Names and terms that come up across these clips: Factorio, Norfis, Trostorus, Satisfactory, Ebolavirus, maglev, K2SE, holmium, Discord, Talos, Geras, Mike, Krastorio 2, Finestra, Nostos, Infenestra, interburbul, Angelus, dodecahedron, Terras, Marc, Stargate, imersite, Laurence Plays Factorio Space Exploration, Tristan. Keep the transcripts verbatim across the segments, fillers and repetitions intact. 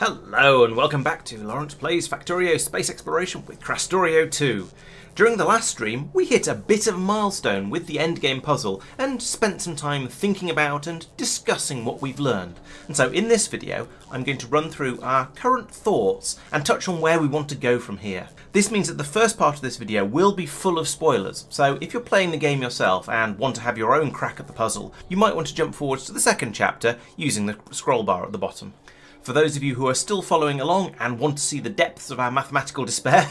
Hello and welcome back to Laurence Plays Factorio Space Exploration with Krastorio two. During the last stream we hit a bit of a milestone with the endgame puzzle and spent some time thinking about and discussing what we've learned, and so in this video I'm going to run through our current thoughts and touch on where we want to go from here. This means that the first part of this video will be full of spoilers, so if you're playing the game yourself and want to have your own crack at the puzzle, you might want to jump forwards to the second chapter using the scroll bar at the bottom. For those of you who are still following along and want to see the depths of our mathematical despair,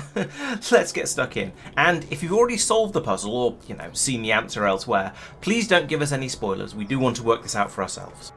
let's get stuck in. And if you've already solved the puzzle or, you know, seen the answer elsewhere, please don't give us any spoilers. We do want to work this out for ourselves.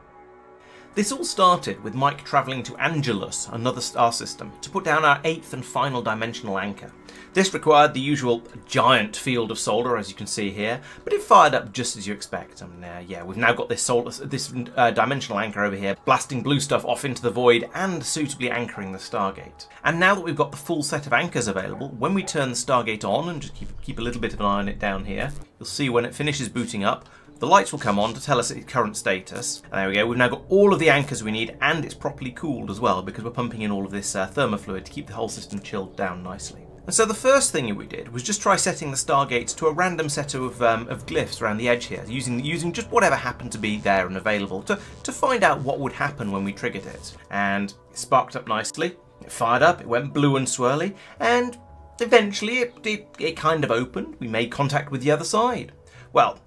This all started with Mike travelling to Angelus, another star system, to put down our eighth and final dimensional anchor. This required the usual giant field of solder, as you can see here, but it fired up just as you expect. And uh, yeah, we've now got this, solar, this uh, dimensional anchor over here, blasting blue stuff off into the void and suitably anchoring the Stargate. And now that we've got the full set of anchors available, when we turn the Stargate on, and just keep, keep a little bit of an eye on it down here, you'll see when it finishes booting up, the lights will come on to tell us its current status. And there we go, we've now got all of the anchors we need, and it's properly cooled as well because we're pumping in all of this uh, thermofluid to keep the whole system chilled down nicely. And so the first thing we did was just try setting the Stargates to a random set of, um, of glyphs around the edge here, using using just whatever happened to be there and available to, to find out what would happen when we triggered it. And it sparked up nicely, it fired up, it went blue and swirly, and eventually it, it, it kind of opened. We made contact with the other side. Well,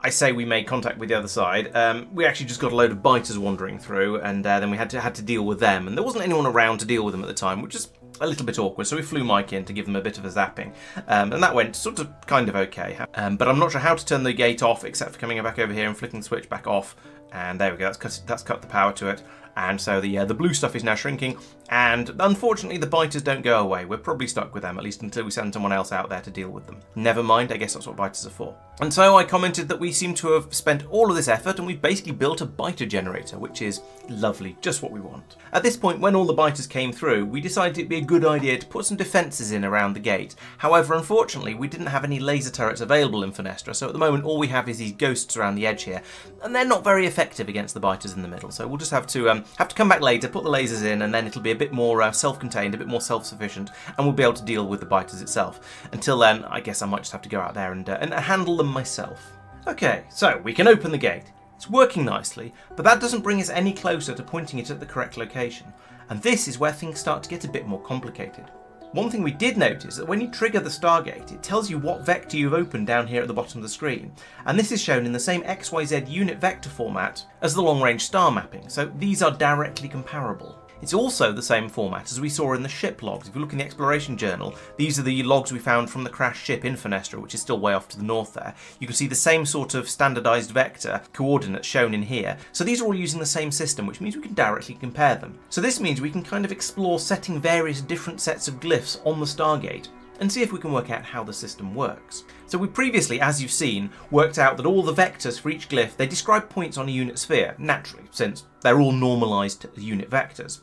I say we made contact with the other side. Um, we actually just got a load of biters wandering through, and uh, then we had to had to deal with them. And there wasn't anyone around to deal with them at the time, which is a little bit awkward. So we flew Mike in to give them a bit of a zapping, um, and that went sort of kind of okay. Um, but I'm not sure how to turn the gate off, except for coming back over here and flicking the switch back off. And there we go. That's cut, that's cut the power to it. And so the uh, the blue stuff is now shrinking, and unfortunately the biters don't go away. We're probably stuck with them, at least until we send someone else out there to deal with them. Never mind, I guess that's what biters are for. And so I commented that we seem to have spent all of this effort and we've basically built a biter generator, which is lovely, just what we want. At this point, when all the biters came through, we decided it'd be a good idea to put some defences in around the gate. However, unfortunately, we didn't have any laser turrets available in Finestra, so at the moment all we have is these ghosts around the edge here, and they're not very effective against the biters in the middle, so we'll just have to... Um, Have to come back later, put the lasers in, and then it'll be a bit more uh, self-contained, a bit more self-sufficient, and we'll be able to deal with the biters itself. Until then, I guess I might just have to go out there and, uh, and handle them myself. Okay, so we can open the gate. It's working nicely, but that doesn't bring us any closer to pointing it at the correct location. And this is where things start to get a bit more complicated. One thing we did notice is that when you trigger the Stargate, it tells you what vector you've opened down here at the bottom of the screen, and this is shown in the same X Y Z unit vector format as the long-range star mapping, so these are directly comparable. It's also the same format as we saw in the ship logs. If you look in the exploration journal, these are the logs we found from the crashed ship Infenestra, which is still way off to the north there. You can see the same sort of standardised vector coordinates shown in here. So these are all using the same system, which means we can directly compare them. So this means we can kind of explore setting various different sets of glyphs on the Stargate and see if we can work out how the system works. So we previously, as you've seen, worked out that all the vectors for each glyph, they describe points on a unit sphere, naturally, since they're all normalised unit vectors.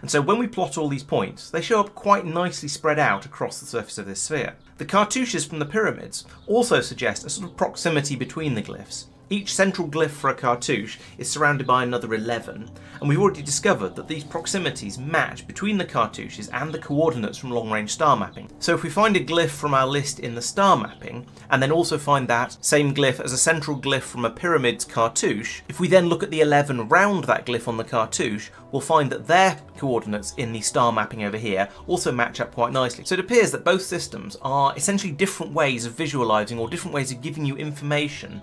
And so when we plot all these points, they show up quite nicely spread out across the surface of this sphere. The cartouches from the pyramids also suggest a sort of proximity between the glyphs. Each central glyph for a cartouche is surrounded by another eleven, and we've already discovered that these proximities match between the cartouches and the coordinates from long-range star mapping. So if we find a glyph from our list in the star mapping, and then also find that same glyph as a central glyph from a pyramid's cartouche, if we then look at the eleven round that glyph on the cartouche, we'll find that their coordinates in the star mapping over here also match up quite nicely. So it appears that both systems are essentially different ways of visualising or different ways of giving you information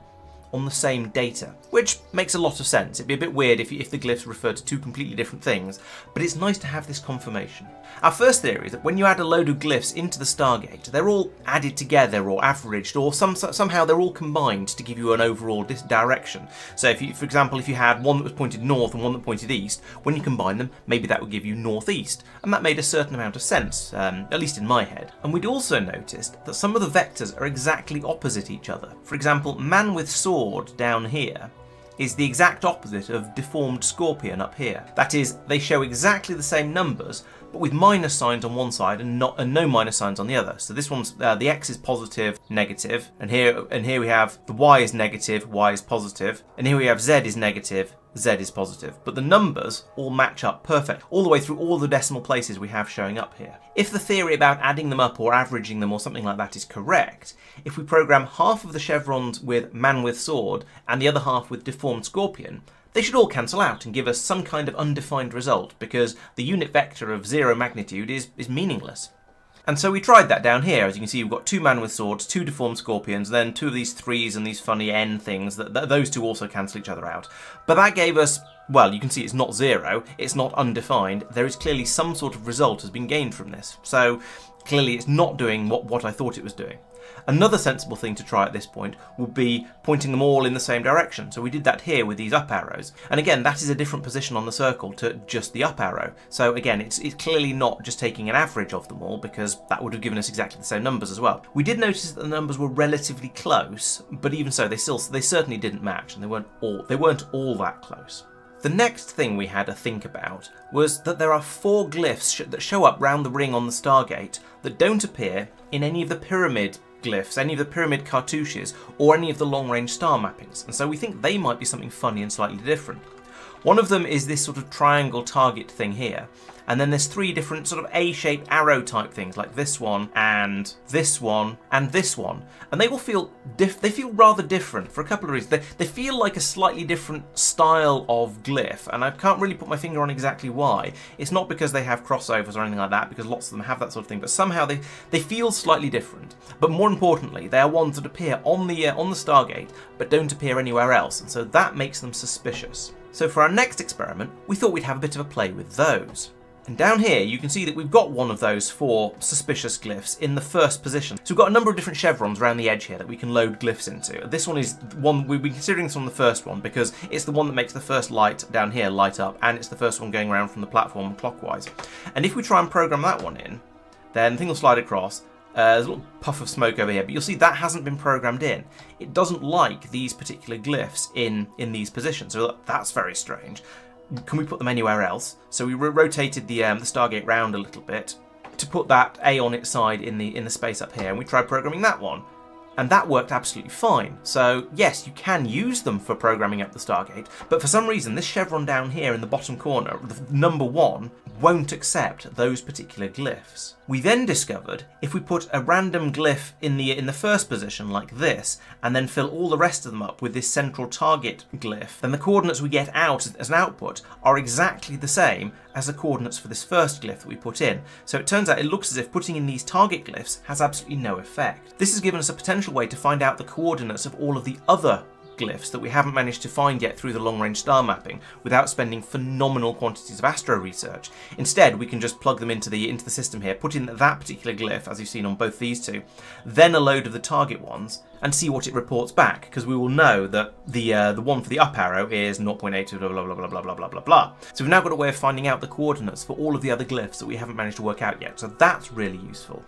on the same data, which makes a lot of sense. It'd be a bit weird if, if the glyphs refer to two completely different things, but it's nice to have this confirmation. Our first theory is that when you add a load of glyphs into the Stargate, they're all added together or averaged, or some, somehow they're all combined to give you an overall direction. So if you, for example, if you had one that was pointed north and one that pointed east, when you combine them, maybe that would give you northeast, and that made a certain amount of sense, um, at least in my head. And we'd also noticed that some of the vectors are exactly opposite each other. For example, man with sword down here is the exact opposite of deformed scorpion up here. That is, they show exactly the same numbers, but with minus signs on one side and not and no minus signs on the other. So this one's uh, the X is positive, negative, and here and here we have the Y is negative, Y is positive, and here we have Z is negative, Z is positive, but the numbers all match up perfect, all the way through all the decimal places we have showing up here. If the theory about adding them up or averaging them or something like that is correct, if we program half of the chevrons with Man with Sword and the other half with Deformed Scorpion, they should all cancel out and give us some kind of undefined result, because the unit vector of zero magnitude is, is meaningless. And so we tried that down here. As you can see, we've got two Man with Swords, two Deformed Scorpions, then two of these threes and these funny N things. That, that those two also cancel each other out. But that gave us, well, you can see it's not zero, it's not undefined. There is clearly some sort of result has been gained from this. So clearly it's not doing what, what I thought it was doing. Another sensible thing to try at this point would be pointing them all in the same direction. So we did that here with these up arrows. And again, that is a different position on the circle to just the up arrow. So again, it's, it's clearly not just taking an average of them all, because that would have given us exactly the same numbers as well. We did notice that the numbers were relatively close, but even so, they still they certainly didn't match, and they weren't all they weren't all that close. The next thing we had to think about was that there are four glyphs sh that show up round the ring on the Stargate that don't appear in any of the pyramid glyphs, any of the pyramid cartouches, or any of the long-range star mappings, and so we think they might be something funny and slightly different. One of them is this sort of triangle target thing here, and then there's three different sort of A-shaped arrow type things, like this one, and this one, and this one, and they all feel diff they feel rather different for a couple of reasons. They, they feel like a slightly different style of glyph, and I can't really put my finger on exactly why. It's not because they have crossovers or anything like that, because lots of them have that sort of thing, but somehow they, they feel slightly different. But more importantly, they are ones that appear on the, uh, on the Stargate, but don't appear anywhere else, and so that makes them suspicious. So for our next experiment, we thought we'd have a bit of a play with those. And down here, you can see that we've got one of those four suspicious glyphs in the first position. So we've got a number of different chevrons around the edge here that we can load glyphs into. This one is one, we've been considering this one the first one, because it's the one that makes the first light down here light up, and it's the first one going around from the platform clockwise. And if we try and program that one in, then the thing will slide across. Uh, there's a little puff of smoke over here, but you'll see that hasn't been programmed in. It doesn't like these particular glyphs in, in these positions, so that's very strange. Can we put them anywhere else? So we rotated the, um, the Stargate round a little bit to put that A on its side in the, in the space up here, and we tried programming that one. And that worked absolutely fine. So yes, you can use them for programming up the Stargate, but for some reason this chevron down here in the bottom corner, the number one, won't accept those particular glyphs. We then discovered if we put a random glyph in the in the first position like this, and then fill all the rest of them up with this central target glyph, then the coordinates we get out as an output are exactly the same as the coordinates for this first glyph that we put in. So it turns out it looks as if putting in these target glyphs has absolutely no effect. This has given us a potential way to find out the coordinates of all of the other glyphs that we haven't managed to find yet through the long-range star mapping without spending phenomenal quantities of astro research. Instead, we can just plug them into the into the system here, put in that particular glyph, as you've seen on both these two, then a load of the target ones, and see what it reports back, because we will know that the uh, the one for the up arrow is zero point eight two blah blah blah blah blah blah blah blah. So we've now got a way of finding out the coordinates for all of the other glyphs that we haven't managed to work out yet, so that's really useful.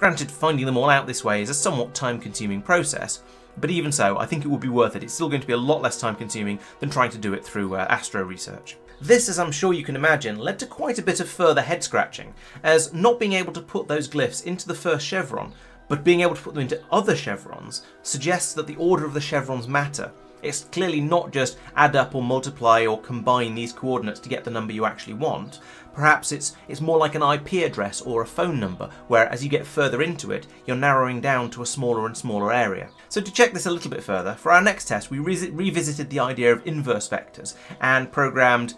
Granted, finding them all out this way is a somewhat time-consuming process, but even so, I think it would be worth it. It's still going to be a lot less time-consuming than trying to do it through uh, astro research. This, as I'm sure you can imagine, led to quite a bit of further head-scratching, as not being able to put those glyphs into the first chevron, but being able to put them into other chevrons, suggests that the order of the chevrons matter. It's clearly not just add up or multiply or combine these coordinates to get the number you actually want. Perhaps it's, it's more like an I P address or a phone number, where as you get further into it, you're narrowing down to a smaller and smaller area. So to check this a little bit further, for our next test, we re revisited the idea of inverse vectors and programmed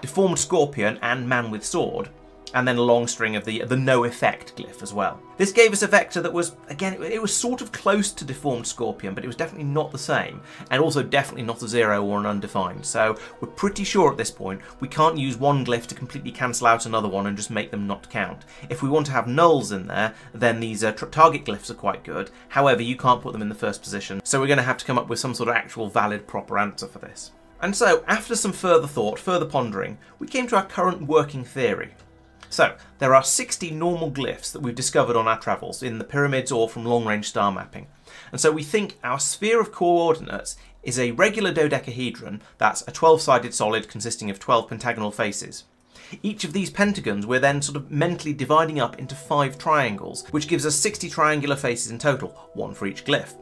Deformed Scorpion and Man with Sword, and then a long string of the, the no effect glyph as well. This gave us a vector that was, again, it was sort of close to Deformed Scorpion, but it was definitely not the same, and also definitely not a zero or an undefined. So we're pretty sure at this point we can't use one glyph to completely cancel out another one and just make them not count. If we want to have nulls in there, then these uh, target glyphs are quite good. However, you can't put them in the first position, so we're going to have to come up with some sort of actual valid proper answer for this. And so, after some further thought, further pondering, we came to our current working theory. So, there are sixty normal glyphs that we've discovered on our travels in the pyramids or from long-range star mapping. And so we think our sphere of coordinates is a regular dodecahedron, that's a twelve-sided solid consisting of twelve pentagonal faces. Each of these pentagons we're then sort of mentally dividing up into five triangles, which gives us sixty triangular faces in total, one for each glyph.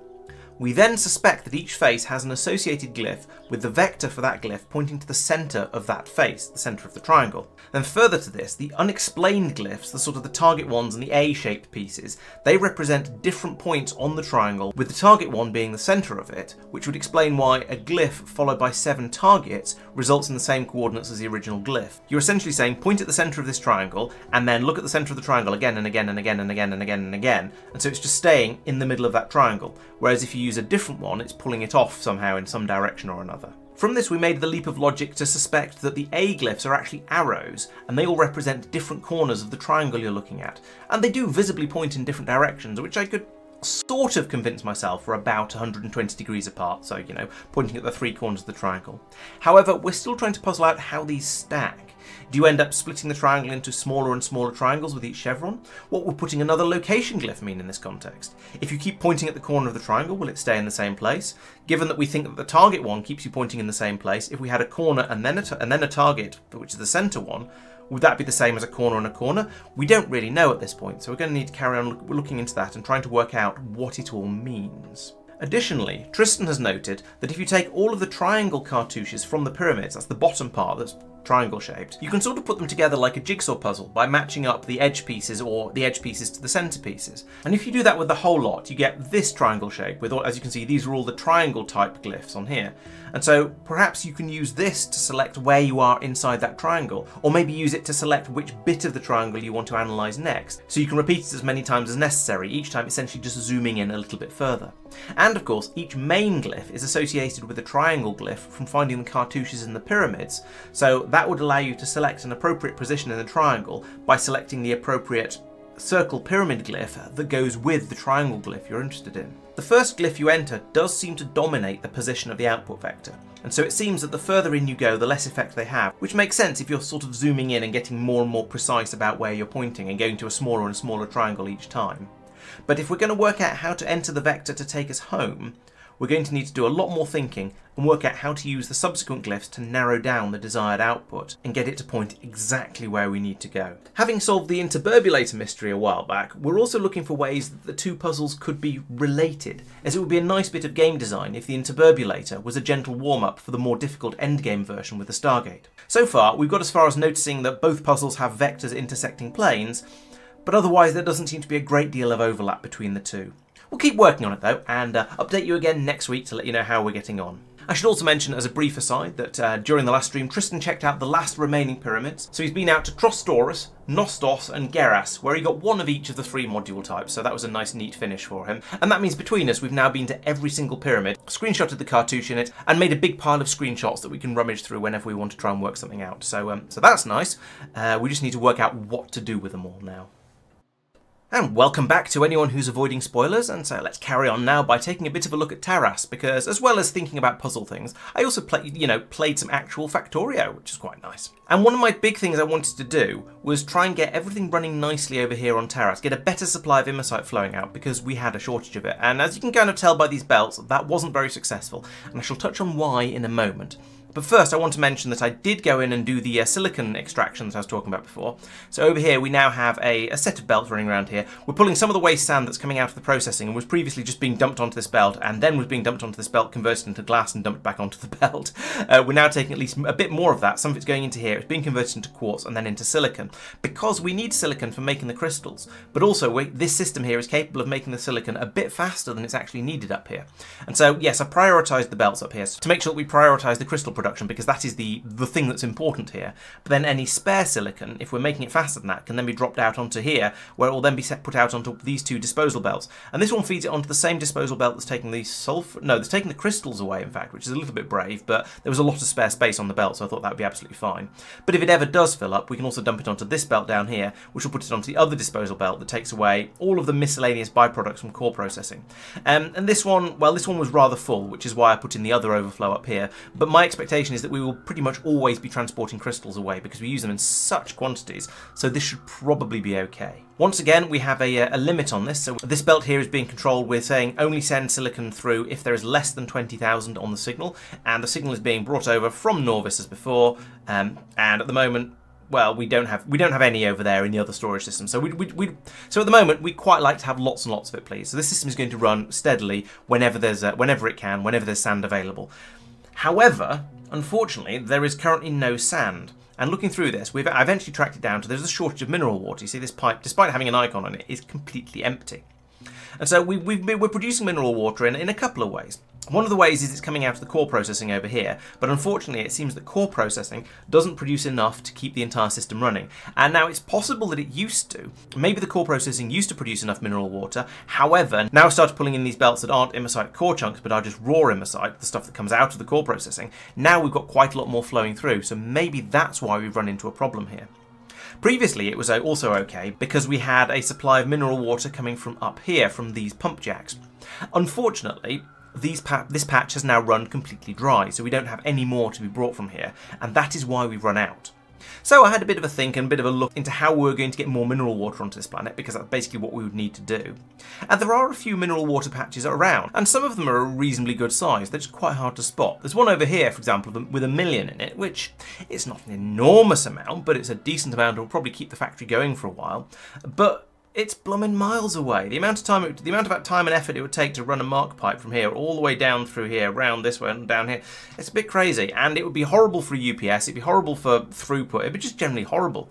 We then suspect that each face has an associated glyph with the vector for that glyph pointing to the centre of that face, the centre of the triangle. Then further to this, the unexplained glyphs, the sort of the target ones and the A-shaped pieces, they represent different points on the triangle, with the target one being the centre of it, which would explain why a glyph followed by seven targets results in the same coordinates as the original glyph. You're essentially saying point at the centre of this triangle and then look at the centre of the triangle again and again and again and again and again and again, and so it's just staying in the middle of that triangle, whereas if you use a different one, it's pulling it off somehow in some direction or another. From this we made the leap of logic to suspect that the A glyphs are actually arrows, and they all represent different corners of the triangle you're looking at, and they do visibly point in different directions, which I could sort of convince myself were about one hundred twenty degrees apart, so, you know, pointing at the three corners of the triangle. However, we're still trying to puzzle out how these stack. Do you end up splitting the triangle into smaller and smaller triangles with each chevron? What would putting another location glyph mean in this context? If you keep pointing at the corner of the triangle, will it stay in the same place? Given that we think that the target one keeps you pointing in the same place, if we had a corner and then a, t and then a target, which is the centre one, would that be the same as a corner and a corner? We don't really know at this point, so we're going to need to carry on look looking into that and trying to work out what it all means. Additionally, Tristan has noted that if you take all of the triangle cartouches from the pyramids, that's the bottom part that's triangle shaped, you can sort of put them together like a jigsaw puzzle by matching up the edge pieces or the edge pieces to the centre pieces. And if you do that with the whole lot, you get this triangle shape with, all, as you can see, these are all the triangle type glyphs on here. And so perhaps you can use this to select where you are inside that triangle, or maybe use it to select which bit of the triangle you want to analyse next. So you can repeat it as many times as necessary, each time essentially just zooming in a little bit further. And of course, each main glyph is associated with a triangle glyph from finding the cartouches in the pyramids, so that would allow you to select an appropriate position in the triangle by selecting the appropriate circle pyramid glyph that goes with the triangle glyph you're interested in. The first glyph you enter does seem to dominate the position of the output vector, and so it seems that the further in you go, the less effect they have, which makes sense if you're sort of zooming in and getting more and more precise about where you're pointing and going to a smaller and smaller triangle each time. But if we're going to work out how to enter the vector to take us home, we're going to need to do a lot more thinking and work out how to use the subsequent glyphs to narrow down the desired output and get it to point exactly where we need to go. Having solved the interburbulator mystery a while back, we're also looking for ways that the two puzzles could be related, as it would be a nice bit of game design if the interburbulator was a gentle warm-up for the more difficult endgame version with the Stargate. So far, we've got as far as noticing that both puzzles have vectors intersecting planes, but otherwise there doesn't seem to be a great deal of overlap between the two. We'll keep working on it though, and uh, update you again next week to let you know how we're getting on. I should also mention as a brief aside that uh, during the last stream Tristan checked out the last remaining pyramids, so he's been out to Trostorus, Nostos and Geras, where he got one of each of the three module types, so that was a nice neat finish for him. And that means between us we've now been to every single pyramid, screenshotted the cartouche in it, and made a big pile of screenshots that we can rummage through whenever we want to try and work something out. So, um, so that's nice, uh, we just need to work out what to do with them all now. And welcome back to anyone who's avoiding spoilers, and so let's carry on now by taking a bit of a look at Terras, because as well as thinking about puzzle things, I also play, you know, played some actual Factorio, which is quite nice. And one of my big things I wanted to do was try and get everything running nicely over here on Terras, get a better supply of imersite flowing out, because we had a shortage of it, and as you can kind of tell by these belts, that wasn't very successful, and I shall touch on why in a moment. But first I want to mention that I did go in and do the uh, silicon extraction that I was talking about before. So over here we now have a, a set of belts running around here. We're pulling some of the waste sand that's coming out of the processing and was previously just being dumped onto this belt and then was being dumped onto this belt, converted into glass and dumped back onto the belt. Uh, we're now taking at least a bit more of that. Some of it's going into here. It's being converted into quartz and then into silicon because we need silicon for making the crystals. But also we, this system here is capable of making the silicon a bit faster than it's actually needed up here. And so yes, I prioritised the belts up here to make sure that we prioritise the crystal production production because that is the the thing that's important here. But then any spare silicon, if we're making it faster than that, can then be dropped out onto here where it will then be set, put out onto these two disposal belts. And this one feeds it onto the same disposal belt that's taking the sulfur, no, that's taking the crystals away in fact, which is a little bit brave, but there was a lot of spare space on the belt, so I thought that would be absolutely fine. But if it ever does fill up, we can also dump it onto this belt down here, which will put it onto the other disposal belt that takes away all of the miscellaneous byproducts from core processing. Um, and this one, well, this one was rather full, which is why I put in the other overflow up here. But my expectation is that we will pretty much always be transporting crystals away because we use them in such quantities, so this should probably be okay. Once again, we have a, a limit on this, so this belt here is being controlled. We're saying only send silicon through if there is less than twenty thousand on the signal, and the signal is being brought over from Norfis as before, um, and at the moment well, we don't have we don't have any over there in the other storage system. So we we we so at the moment we quite like to have lots and lots of it, please. So this system is going to run steadily whenever there's a, whenever it can, whenever there's sand available. However, unfortunately, there is currently no sand. And looking through this, we've I've eventually tracked it down to there's a shortage of mineral water. You see, this pipe, despite having an icon on it, is completely empty. And so we, we've been, we're producing mineral water in, in a couple of ways. One of the ways is it's coming out of the core processing over here, but unfortunately it seems that core processing doesn't produce enough to keep the entire system running. And now it's possible that it used to. Maybe the core processing used to produce enough mineral water, however, now I've started pulling in these belts that aren't imersite core chunks, but are just raw imersite, the stuff that comes out of the core processing. Now we've got quite a lot more flowing through, so maybe that's why we've run into a problem here. Previously it was also okay because we had a supply of mineral water coming from up here, from these pump jacks. Unfortunately, these pa this patch has now run completely dry, so we don't have any more to be brought from here, and that is why we've run out. So I had a bit of a think and a bit of a look into how we're going to get more mineral water onto this planet, because that's basically what we would need to do. And there are a few mineral water patches around, and some of them are a reasonably good size. They're just quite hard to spot. There's one over here, for example, with a million in it, which it's not an enormous amount, but it's a decent amount. It'll probably keep the factory going for a while. But it's blooming miles away. The amount of time, it, the amount of time and effort it would take to run a Marc pipe from here all the way down through here, round this way and down here, it's a bit crazy. And it would be horrible for U P S. It'd be horrible for throughput. It'd be just generally horrible.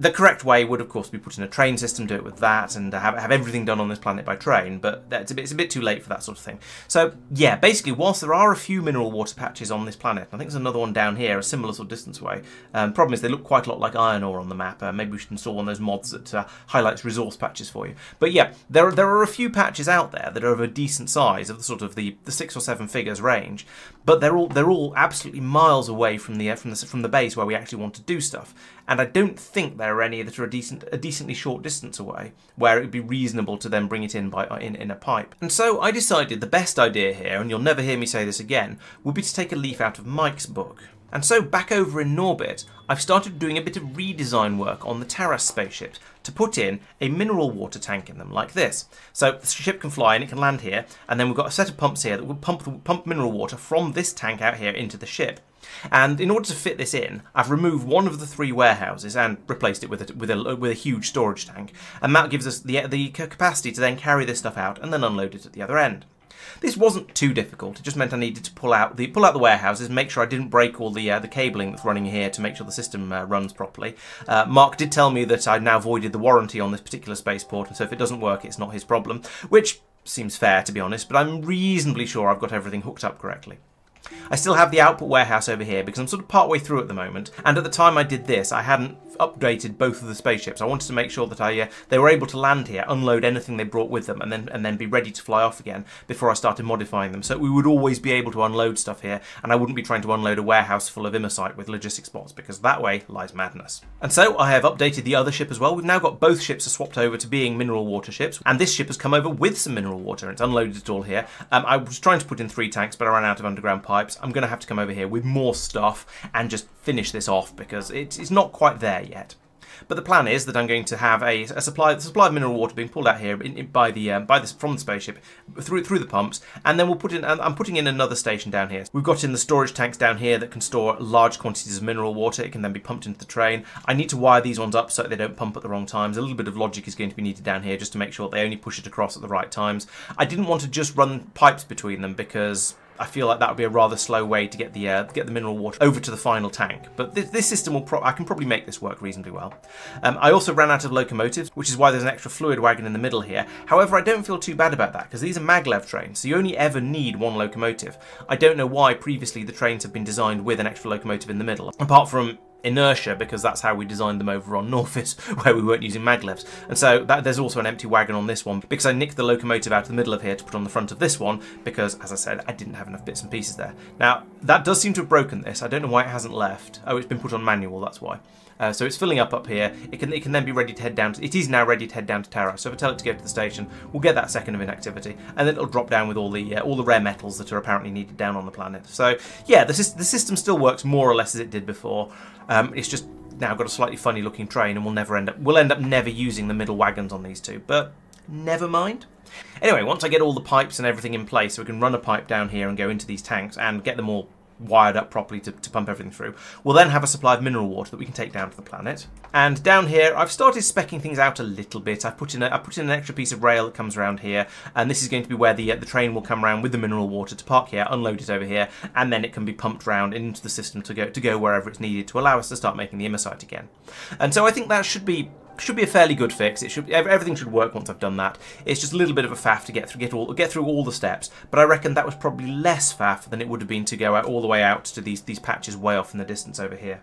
The correct way would, of course, be put in a train system, do it with that, and have have everything done on this planet by train. But that's a bit, it's a bit too late for that sort of thing. So yeah, basically, whilst there are a few mineral water patches on this planet, I think there's another one down here, a similar sort of distance away. Um, problem is, they look quite a lot like iron ore on the map. Uh, maybe we should install one of those mods that uh, highlights resource patches for you. But yeah, there there are a few patches out there that are of a decent size, of the sort of the, the six or seven figures range. But they're all they're all absolutely miles away from the from the from the base where we actually want to do stuff. And I don't think there are any that are a decent, a decently short distance away, where it would be reasonable to then bring it in by in, in a pipe. And so I decided the best idea here, and you'll never hear me say this again, would be to take a leaf out of Mike's book. And so back over in Norbit, I've started doing a bit of redesign work on the Terras spaceships to put in a mineral water tank in them, like this. So the ship can fly and it can land here, and then we've got a set of pumps here that will pump, pump mineral water from this tank out here into the ship. And in order to fit this in, I've removed one of the three warehouses and replaced it with a, with a, with a huge storage tank, and that gives us the, the capacity to then carry this stuff out and then unload it at the other end. This wasn't too difficult. It just meant I needed to pull out the pull out the warehouses, make sure I didn't break all the uh, the cabling that's running here to make sure the system uh, runs properly. Uh, Marc did tell me that I'd now voided the warranty on this particular spaceport, and so if it doesn't work, it's not his problem, which seems fair to be honest. But I'm reasonably sure I've got everything hooked up correctly. I still have the output warehouse over here because I'm sort of partway through at the moment, and at the time I did this, I hadn't updated both of the spaceships. I wanted to make sure that I uh, they were able to land here, unload anything they brought with them, and then and then be ready to fly off again before I started modifying them. So we would always be able to unload stuff here, and I wouldn't be trying to unload a warehouse full of imersite with logistics bots, because that way lies madness. And so I have updated the other ship as well. We've now got both ships are swapped over to being mineral water ships, and this ship has come over with some mineral water and it's unloaded it all here. Um, I was trying to put in three tanks, but I ran out of underground pipes. I'm going to have to come over here with more stuff and just finish this off because it, it's not quite there yet. yet. But the plan is that I'm going to have a, a supply, the supply of mineral water being pulled out here in, in, by the um, by this from the spaceship through through the pumps, and then we'll put in. I'm putting in another station down here. We've got in the storage tanks down here that can store large quantities of mineral water. It can then be pumped into the train. I need to wire these ones up so they don't pump at the wrong times. A little bit of logic is going to be needed down here just to make sure they only push it across at the right times. I didn't want to just run pipes between them because I feel like that would be a rather slow way to get the uh, get the mineral water over to the final tank. But this, this system, will pro I can probably make this work reasonably well. Um, I also ran out of locomotives, which is why there's an extra fluid wagon in the middle here. However, I don't feel too bad about that, because these are maglev trains, so you only ever need one locomotive. I don't know why previously the trains have been designed with an extra locomotive in the middle, apart from inertia, because that's how we designed them over on Norfis, where we weren't using maglevs. And so that, there's also an empty wagon on this one, because I nicked the locomotive out of the middle of here to put on the front of this one, because, as I said, I didn't have enough bits and pieces there. Now, that does seem to have broken this. I don't know why it hasn't left. Oh, it's been put on manual, that's why. Uh, so it's filling up up here. It can it can then be ready to head down. To, it is now ready to head down to Terra. So if I tell it to go to the station, we'll get that second of inactivity, and then it'll drop down with all the uh, all the rare metals that are apparently needed down on the planet. So yeah, the, the system still works more or less as it did before. Um, it's just now got a slightly funny looking train, and we'll never end up we'll end up never using the middle wagons on these two, but never mind. Anyway, once I get all the pipes and everything in place, so we can run a pipe down here and go into these tanks and get them all wired up properly to, to pump everything through. We'll then have a supply of mineral water that we can take down to the planet. And down here, I've started speccing things out a little bit. I've put in, a, I've put in an extra piece of rail that comes around here, and this is going to be where the, uh, the train will come around with the mineral water to park here, unload it over here, and then it can be pumped round into the system to go, to go wherever it's needed to allow us to start making the imersite again. And so I think that should be... should be a fairly good fix. It should everything should work once I've done that. It's just a little bit of a faff to get through get all get through all the steps, but I reckon that was probably less faff than it would have been to go out all the way out to these these patches way off in the distance over here.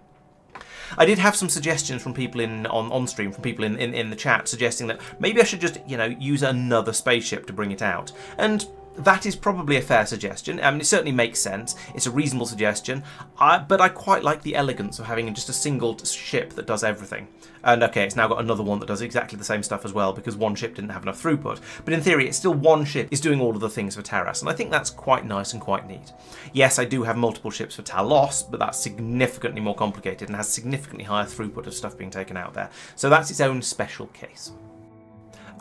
I did have some suggestions from people in on, on stream, from people in, in in the chat, suggesting that maybe I should just you know use another spaceship to bring it out, and that is probably a fair suggestion. I mean, it certainly makes sense. It's a reasonable suggestion, I, but I quite like the elegance of having just a single ship that does everything. And okay, it's now got another one that does exactly the same stuff as well, because one ship didn't have enough throughput. But in theory, it's still one ship is doing all of the things for Terras, and I think that's quite nice and quite neat. Yes, I do have multiple ships for Talos, but that's significantly more complicated and has significantly higher throughput of stuff being taken out there. So that's its own special case.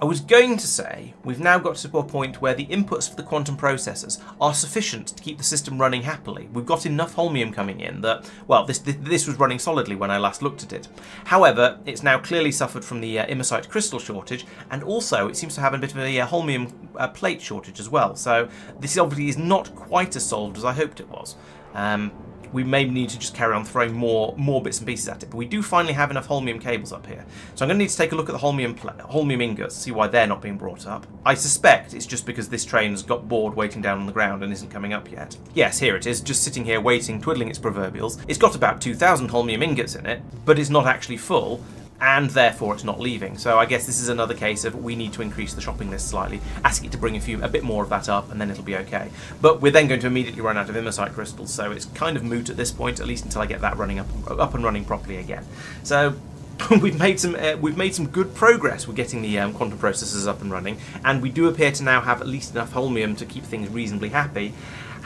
I was going to say, we've now got to a point where the inputs for the quantum processors are sufficient to keep the system running happily. We've got enough holmium coming in that, well, this this was running solidly when I last looked at it. However, it's now clearly suffered from the uh, imersite crystal shortage, and also it seems to have a bit of a uh, holmium uh, plate shortage as well. So this obviously is not quite as solved as I hoped it was. Um, We may need to just carry on throwing more more bits and pieces at it, but we do finally have enough holmium cables up here. So I'm going to need to take a look at the holmium holmium ingots, see why they're not being brought up. I suspect it's just because this train's got bored waiting down on the ground and isn't coming up yet. Yes, here it is, just sitting here waiting, twiddling its proverbials. It's got about two thousand holmium ingots in it, but it's not actually full, and therefore it's not leaving. So I guess this is another case of we need to increase the shopping list slightly, ask it to bring a few, a bit more of that up, and then it'll be okay. But we're then going to immediately run out of imersite crystals, so it's kind of moot at this point, at least until I get that running up, up and running properly again. So we've made some uh, we've made some good progress with getting the um, quantum processors up and running, and we do appear to now have at least enough holmium to keep things reasonably happy.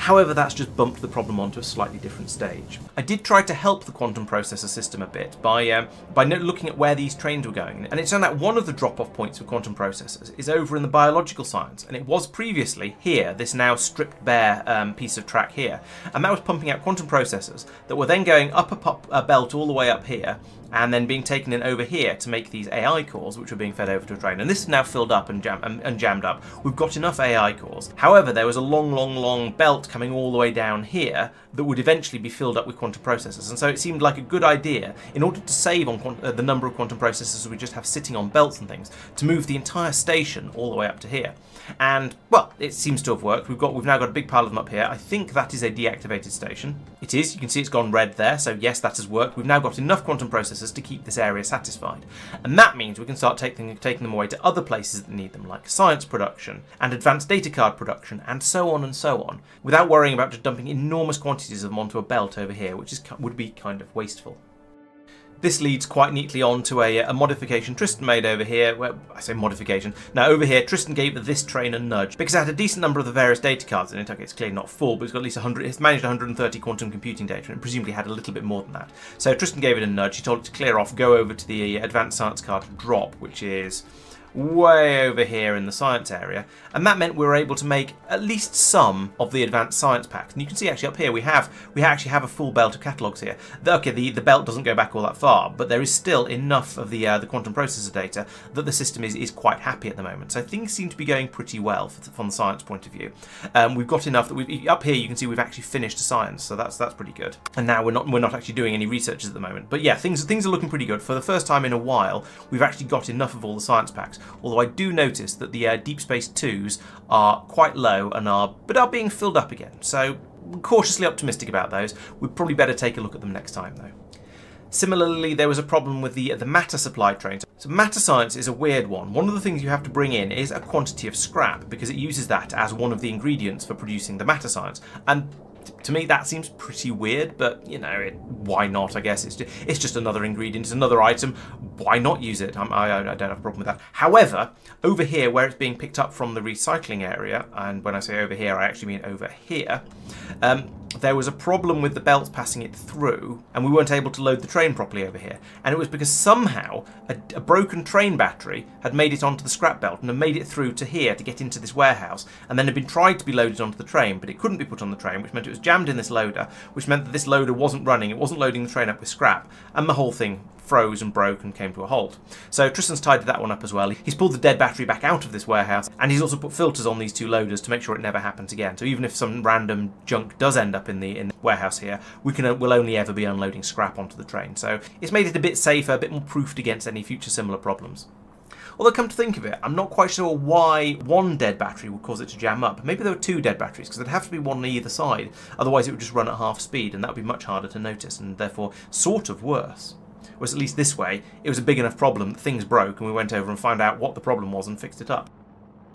However, that's just bumped the problem onto a slightly different stage. I did try to help the quantum processor system a bit by um, by looking at where these trains were going, and it turned out one of the drop-off points for quantum processors is over in the biological science, and it was previously here, this now stripped bare um, piece of track here, and that was pumping out quantum processors that were then going up a, pop, a belt all the way up here, and then being taken in over here to make these A I cores, which were being fed over to a train. And this is now filled up and, jam and, and jammed up. We've got enough A I cores. However, there was a long, long, long belt coming all the way down here that would eventually be filled up with quantum processors. And so it seemed like a good idea, in order to save on uh, the number of quantum processors we just have sitting on belts and things, to move the entire station all the way up to here. And, well, it seems to have worked. We've got, we've now got a big pile of them up here. I think that is a deactivated station. It is. You can see it's gone red there. So, yes, that has worked. We've now got enough quantum processors to keep this area satisfied, and that means we can start taking, taking them away to other places that need them, like science production and advanced data card production and so on and so on, without worrying about just dumping enormous quantities of them onto a belt over here, which is, would be kind of wasteful. This leads quite neatly on to a, a modification Tristan made over here. Well, I say modification. Now, over here, Tristan gave this train a nudge because it had a decent number of the various data cards in it. Okay, it's clearly not full, but it's got at least one hundred. It's managed one hundred thirty quantum computing data, and presumably had a little bit more than that. So Tristan gave it a nudge. He told it to clear off, go over to the advanced science card drop, which is way over here in the science area, and that meant we were able to make at least some of the advanced science packs. And you can see actually up here we have we actually have a full belt of catalogues here. The, okay, the the belt doesn't go back all that far, but there is still enough of the uh, the quantum processor data that the system is is quite happy at the moment. So things seem to be going pretty well for, from the science point of view. Um, we've got enough that we up here you can see we've actually finished science, so that's that's pretty good. And now we're not we're not actually doing any researches at the moment, but yeah, things things are looking pretty good. For the first time in a while, we've actually got enough of all the science packs. Although I do notice that the uh, Deep Space twos are quite low and are, but are being filled up again. So cautiously optimistic about those. We'd probably better take a look at them next time though. Similarly, there was a problem with the, the matter supply train. So matter science is a weird one. One of the things you have to bring in is a quantity of scrap, because it uses that as one of the ingredients for producing the matter science. And to me, that seems pretty weird, but, you know, it, why not, I guess? It's just, it's just another ingredient, it's another item. Why not use it? I'm, I, I don't have a problem with that. However, over here, where it's being picked up from the recycling area, and when I say over here, I actually mean over here, um, there was a problem with the belts passing it through, and we weren't able to load the train properly over here. And it was because somehow a, a broken train battery had made it onto the scrap belt and had made it through to here to get into this warehouse, and then had been tried to be loaded onto the train, but it couldn't be put on the train, which meant it was jammed in this loader, which meant that this loader wasn't running, it wasn't loading the train up with scrap, and the whole thing froze and broke and came to a halt. So Tristan's tidied that one up as well. He's pulled the dead battery back out of this warehouse, and he's also put filters on these two loaders to make sure it never happens again. So even if some random junk does end up in the in the warehouse here, we can we'll only ever be unloading scrap onto the train. So it's made it a bit safer, a bit more proofed against any future similar problems. Although, come to think of it, I'm not quite sure why one dead battery would cause it to jam up. Maybe there were two dead batteries, because there'd have to be one on either side. Otherwise, it would just run at half speed, and that would be much harder to notice, and therefore sort of worse. Whereas at least this way, it was a big enough problem that things broke, and we went over and found out what the problem was and fixed it up.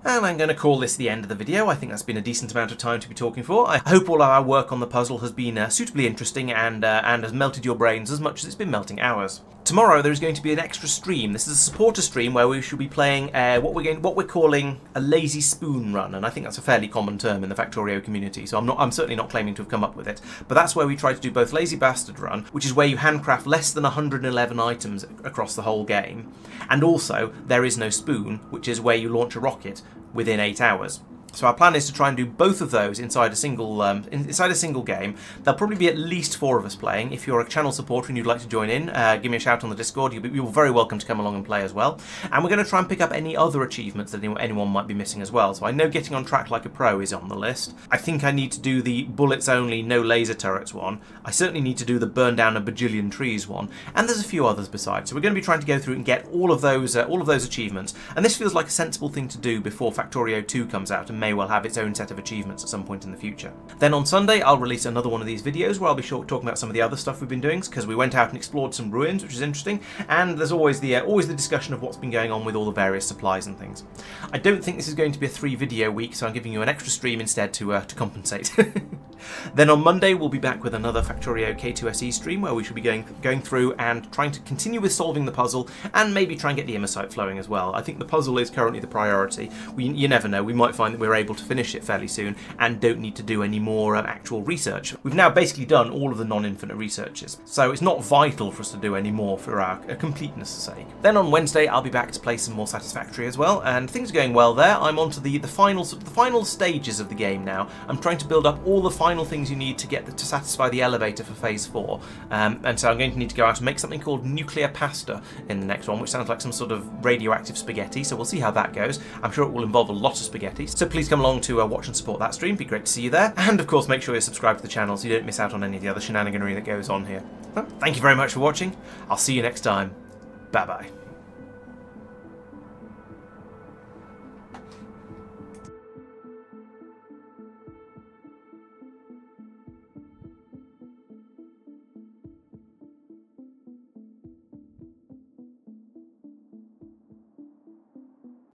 And I'm going to call this the end of the video. I think that's been a decent amount of time to be talking for. I hope all our work on the puzzle has been uh, suitably interesting and, uh, and has melted your brains as much as it's been melting ours. Tomorrow there is going to be an extra stream. This is a supporter stream where we shall be playing uh, what we're going, what we're calling a lazy spoon run, and I think that's a fairly common term in the Factorio community. So I'm not, I'm certainly not claiming to have come up with it. But that's where we try to do both lazy bastard run, which is where you handcraft less than one hundred eleven items across the whole game, and also there is no spoon, which is where you launch a rocket within eight hours. So our plan is to try and do both of those inside a single um, inside a single game. There'll probably be at least four of us playing. If you're a channel supporter and you'd like to join in, uh, give me a shout on the Discord. You'll be, you're very welcome to come along and play as well. And we're going to try and pick up any other achievements that anyone might be missing as well. So I know getting on track like a pro is on the list. I think I need to do the bullets only, no laser turrets one. I certainly need to do the burn down a bajillion trees one. And there's a few others besides. So we're going to be trying to go through and get all of those uh, all of those achievements. And this feels like a sensible thing to do before Factorio two comes out and may well have its own set of achievements at some point in the future. Then on Sunday I'll release another one of these videos where I'll be short talking about some of the other stuff we've been doing, because we went out and explored some ruins, which is interesting, and there's always the uh, always the discussion of what's been going on with all the various supplies and things. I don't think this is going to be a three video week, so I'm giving you an extra stream instead to, uh, to compensate. Then on Monday we'll be back with another Factorio K two S E stream where we should be going, going through and trying to continue with solving the puzzle and maybe try and get the imersite flowing as well. I think the puzzle is currently the priority. We, you never know, we might find that we're able to finish it fairly soon and don't need to do any more um, actual research. We've now basically done all of the non-infinite researches, so it's not vital for us to do any more for our uh, completeness sake. Then on Wednesday I'll be back to play some more Satisfactory as well, and things are going well there. I'm on to the, the, final, the final stages of the game now. I'm trying to build up all the final things you need to get the, to satisfy the elevator for phase four, um, and so I'm going to need to go out and make something called nuclear pasta in the next one, which sounds like some sort of radioactive spaghetti, so we'll see how that goes. I'm sure it will involve a lot of spaghetti, so please come along to uh, watch and support that stream. It'd be great to see you there. And of course, make sure you're subscribed to the channel so you don't miss out on any of the other shenaniganry that goes on here. Well, thank you very much for watching. I'll see you next time. Bye bye.